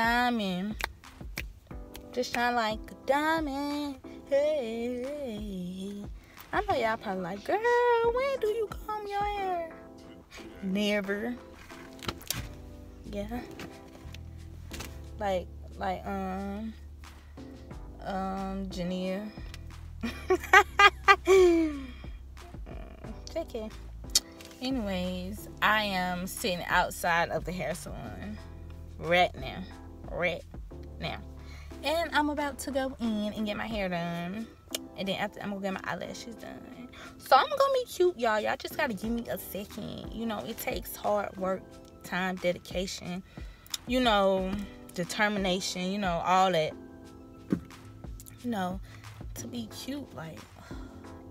diamond. Just shine like a diamond. Hey. I know y'all probably like, girl, when do you comb your hair? Never. Yeah. Jania. Take care. Anyways, I am sitting outside of the hair salon right now. And I'm about to go in and get my hair done. And then after, I'm going to get my eyelashes done. So I'm going to be cute, y'all. Y'all just got to give me a second. You know, it takes hard work, time, dedication, you know, determination, you know, all that. You know, to be cute, like,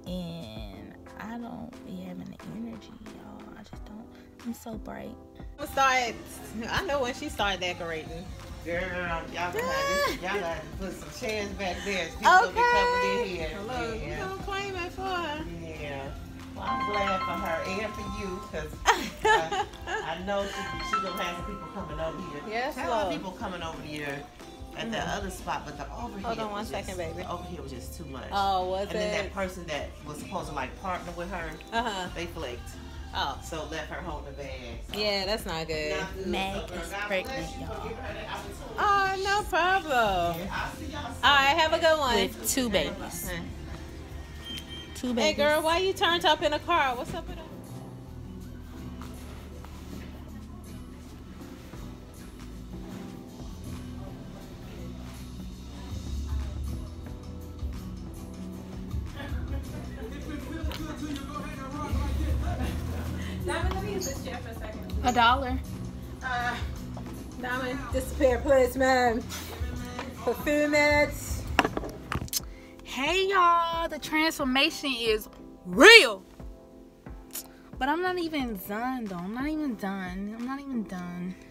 and I don't be having the energy, y'all. I just don't. I'm so bright. I know when she started decorating. Girl, y'all gotta put some chairs back there. People will be coming in here. Hello, yeah. You don't claim it for her. Yeah. Well, I'm glad for her and for you, because I know she gonna have some people coming over here. Yes, a lot of people coming over here at the other spot, but the overhead. Hold on one second, baby. The overhead was just too much. Oh, was it? And then that person that was supposed to like partner with her, they flaked. Oh, so let her hold the bag. So. Yeah, that's not good. Meg is pregnant, y'all. Oh, no problem. Yeah, alright, have a good one. With two babies. Okay. Two babies. Hey, girl, why you turned up in a car? What's up with that? $1. Diamond, disappear place, man. For $2 minutes. Hey, y'all. The transformation is real. But I'm not even done, though. I'm not even done.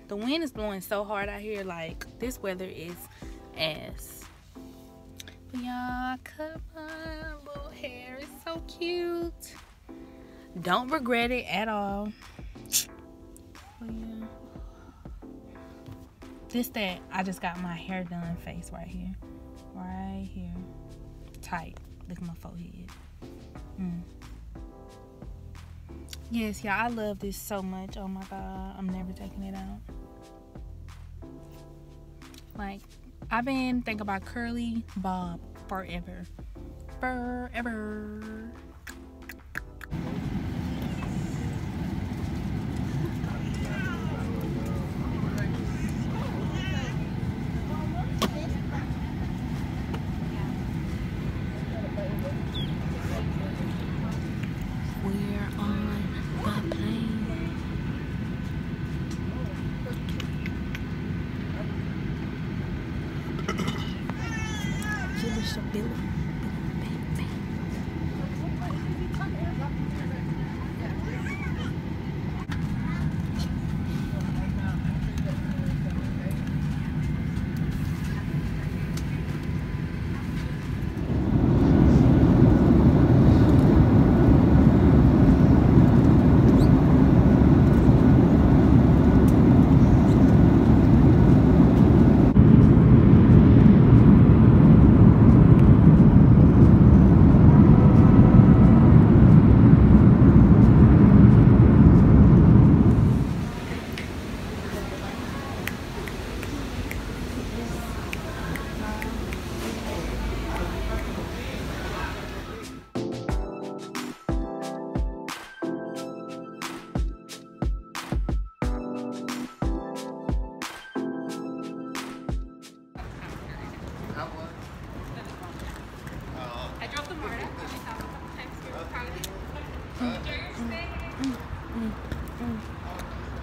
The wind is blowing so hard out here. Like, this weather is ass. But y'all, cut my little hair. It's so cute. Don't regret it at all. Yeah. I just got my hair done face right here, tight. Look at my forehead. Yes, y'all, I love this so much. Oh my god, I'm never taking it out. Like, I've been thinking about curly bob forever.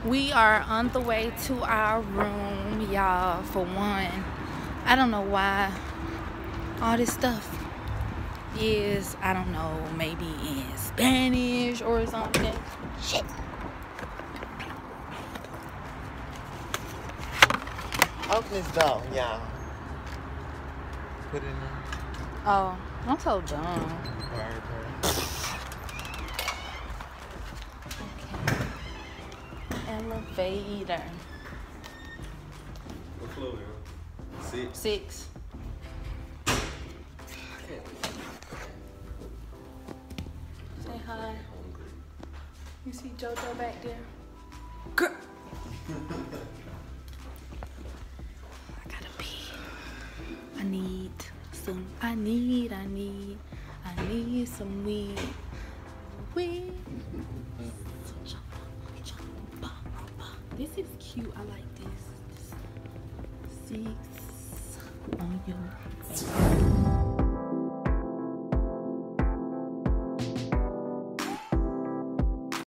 We are on the way to our room, y'all. For one, I don't know why all this stuff is, I don't know, maybe in Spanish or something. Shit. Open this door, y'all. Put it in there. Oh, I'm so dumb. Elevator. including 6. 6. Say hi. You see JoJo back there? Girl. I gotta pee. I need some weed. This is cute. I like this. 6 on your